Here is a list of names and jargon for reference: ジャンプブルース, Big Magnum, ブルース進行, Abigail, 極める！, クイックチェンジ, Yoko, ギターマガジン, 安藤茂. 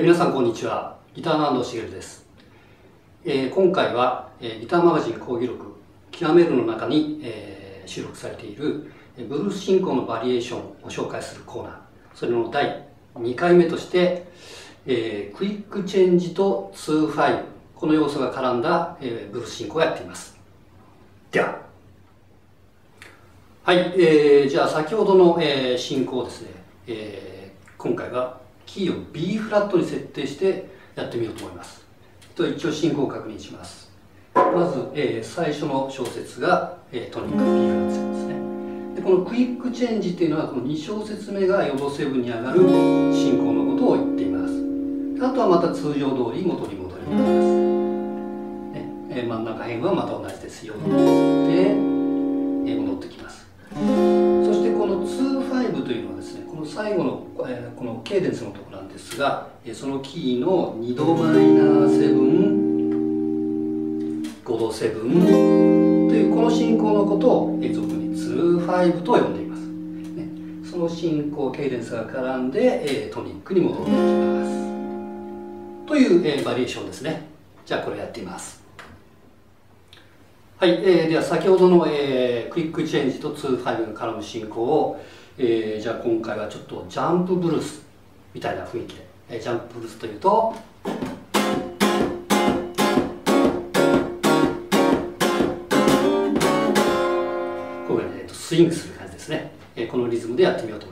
皆さんこんにちは、ギターの安藤茂です。今回はギターマガジン講義録「極める」の中に、収録されているブルース進行のバリエーションを紹介するコーナー、それの第2回目として、クイックチェンジと2-5、この要素が絡んだ、ブルース進行をやっています。では、はい、じゃあ先ほどの、進行をですね、今回はキーを B フラットに設定してやってみようと思います。一応進行を確認します。まず、最初の小節が、トニック B フラット線ですね。でこのクイックチェンジっていうのはこの2小節目がヨドセブに上がる進行のことを言っています。あとはまた通常通り元に戻ります、真ん中辺はまた同じですよ。で、戻ってきます。そしてこの 2-5 というのはですね、この最後の、このケーデンスのところなんですが、そのキーの2度マイナー7、5度7というこの進行のことを俗に 2-5 と呼んでいます、その進行ケーデンスが絡んでトニックに戻っていきますという、バリエーションですね。じゃあこれやってみます。はい、では先ほどの、クイックチェンジと 2-5 が絡む進行を、じゃあ今回はちょっとジャンプブルースみたいな雰囲気で、ジャンプブルースというとこういうふうにスイングする感じですね、このリズムでやってみようと思います。